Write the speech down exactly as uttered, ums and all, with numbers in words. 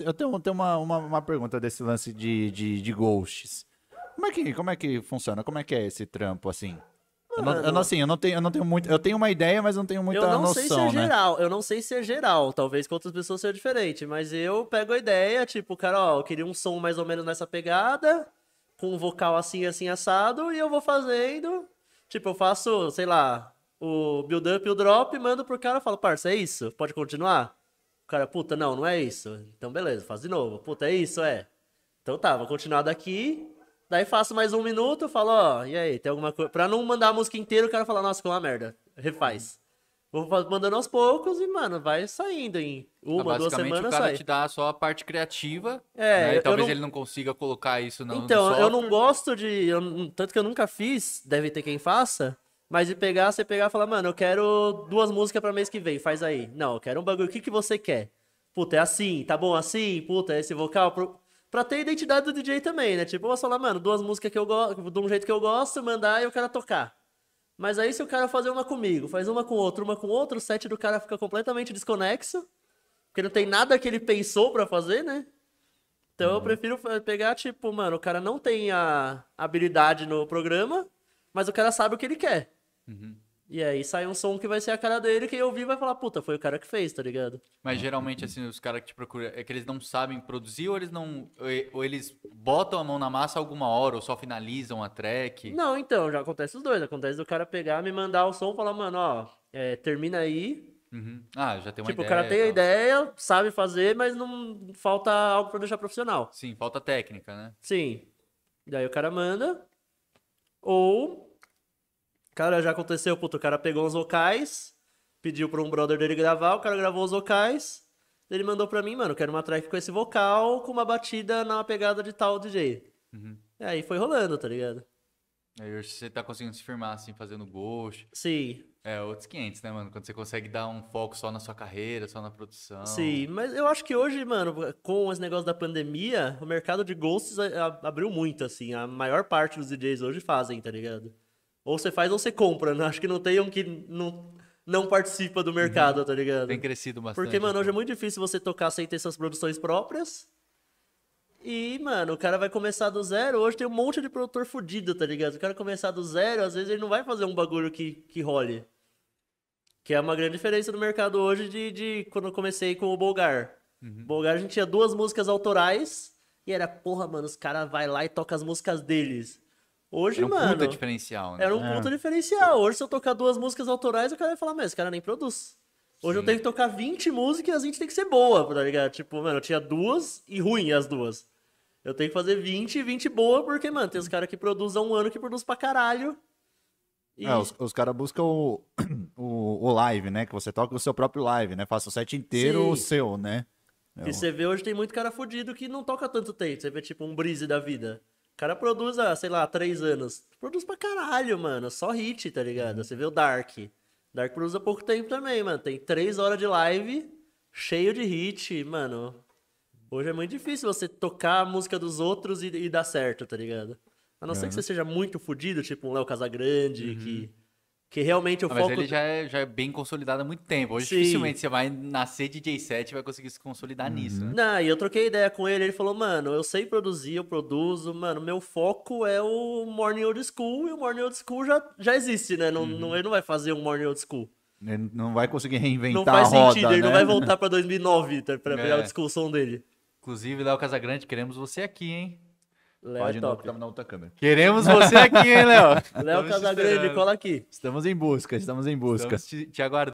Eu tenho, tenho uma, uma, uma pergunta desse lance de, de, de ghosts. Como é, que, como é que funciona? Como é que é esse trampo, assim? Eu não, eu não, assim, eu não tenho, eu não tenho muito... Eu tenho uma ideia, mas não tenho muita noção, Eu não noção, sei se é né? geral, eu não sei se é geral. Talvez com outras pessoas seja diferente, mas eu pego a ideia, tipo, cara, ó, eu queria um som mais ou menos nessa pegada, com um vocal assim, assim, assado, e eu vou fazendo... Tipo, eu faço, sei lá, o build-up e o drop, mando pro cara e falo, parça, é isso? Pode continuar? O cara, puta, não, não é isso. Então, beleza, faz de novo. Puta, é isso, é. Então tá, vou continuar daqui... Daí faço mais um minuto, falo, ó, oh, e aí, tem alguma coisa... Pra não mandar a música inteira, o cara fala, nossa, que é uma merda, refaz. Vou mandando aos poucos e, mano, vai saindo em uma, ah, duas semanas, sai. O cara te dá só a parte criativa, é, né? E talvez não... ele não consiga colocar isso no Então, no eu não gosto de... Eu, tanto que eu nunca fiz, deve ter quem faça, mas de pegar, você pegar e falar, mano, eu quero duas músicas pra mês que vem, faz aí. Não, eu quero um bagulho, o que, que você quer? Puta, é assim, tá bom assim? Puta, é esse vocal... Pro... Pra ter a identidade do D J também, né? Tipo, eu vou falar, mano, duas músicas que eu gosto, de um jeito que eu gosto, mandar e o cara tocar. Mas aí se o cara fazer uma comigo, faz uma com outra, uma com outra, o set do cara fica completamente desconexo, porque não tem nada que ele pensou pra fazer, né? Então eu prefiro pegar, tipo, mano, o cara não tem a habilidade no programa, mas o cara sabe o que ele quer. Uhum. E aí sai um som que vai ser a cara dele, que eu vi vai falar, puta, foi o cara que fez, tá ligado? Mas geralmente, assim, os caras que te procuram, é que eles não sabem produzir ou eles não ou eles botam a mão na massa alguma hora, ou só finalizam a track? Não, então, já acontece os dois. Acontece do cara pegar, me mandar o som e falar, mano, ó, é, termina aí. Uhum. Ah, já tem uma tipo, ideia. Tipo, o cara tem a ideia, sabe fazer, mas não falta algo pra deixar profissional. Sim, falta técnica, né? Sim. Daí o cara manda, ou... Cara, já aconteceu, puto, o cara pegou uns vocais, pediu pra um brother dele gravar, o cara gravou os vocais, ele mandou pra mim, mano, quero uma track com esse vocal, com uma batida na pegada de tal D J. Uhum. E aí foi rolando, tá ligado? Aí você tá conseguindo se firmar, assim, fazendo ghost. Sim. É, outros quinhentos, né, mano? Quando você consegue dar um foco só na sua carreira, só na produção. Sim, mas eu acho que hoje, mano, com esse negócio da pandemia, o mercado de ghosts abriu muito, assim. A maior parte dos D Js hoje fazem, tá ligado? Ou você faz ou você compra, né? Acho que não tem um que não, não participa do mercado, uhum. Tá ligado? Tem crescido bastante. Porque, mano, hoje é muito difícil você tocar sem ter suas produções próprias. E, mano, o cara vai começar do zero. Hoje tem um monte de produtor fudido, tá ligado? O cara começar do zero, às vezes ele não vai fazer um bagulho que, que role. Que é uma grande diferença no mercado hoje de, de quando eu comecei com o Bolgar. Uhum. Bolgar, a gente tinha duas músicas autorais e era, porra, mano, os caras vão lá e tocam as músicas deles. Hoje, era um mano, puta diferencial, né? Era um puta diferencial. Hoje, se eu tocar duas músicas autorais, o cara vai falar, mas esse cara nem produz. Hoje Sim. eu tenho que tocar vinte músicas e as vinte tem que ser boa, tá ligado? Tipo, mano, eu tinha duas e ruim as duas. Eu tenho que fazer vinte e vinte boa, porque, mano, tem os caras que produzem há um ano que produzem pra caralho. E... É, os os caras buscam o, o, o live, né? Que você toca o seu próprio live, né? Faça o set inteiro Sim. o seu, né? E eu... você vê, hoje tem muito cara fudido que não toca tanto tempo. Você vê, tipo, um Brise da vida. O cara produz há, sei lá, três anos. Produz pra caralho, mano. Só hit, tá ligado? Você vê o Dark. Dark produz há pouco tempo também, mano. Tem três horas de live, cheio de hit, mano. Hoje é muito difícil você tocar a música dos outros e, e dar certo, tá ligado? A não uhum. ser que você seja muito fodido, tipo um Léo Casagrande, uhum. que... Que realmente o ah, foco... Mas ele já é, já é bem consolidado há muito tempo. Hoje Sim. dificilmente você vai nascer D J set e vai conseguir se consolidar uhum. nisso, né? Não, e eu troquei ideia com ele. Ele falou, mano, eu sei produzir, eu produzo. Mano, meu foco é o Morning Old School. E o Morning Old School já, já existe, né? Não, uhum. não, ele não vai fazer um Morning Old School. Ele não vai conseguir reinventar a roda, Não faz sentido. Roda, ele né? não vai voltar pra dois mil e nove tá, pra é. pegar a discussão dele. Inclusive, Léo Casagrande, queremos você aqui, hein? Léo Pode não, que tava na outra câmera. Queremos você aqui, hein, Léo? Léo Casagrande, cola aqui. Estamos em busca, estamos em busca. Estamos te, te aguardando.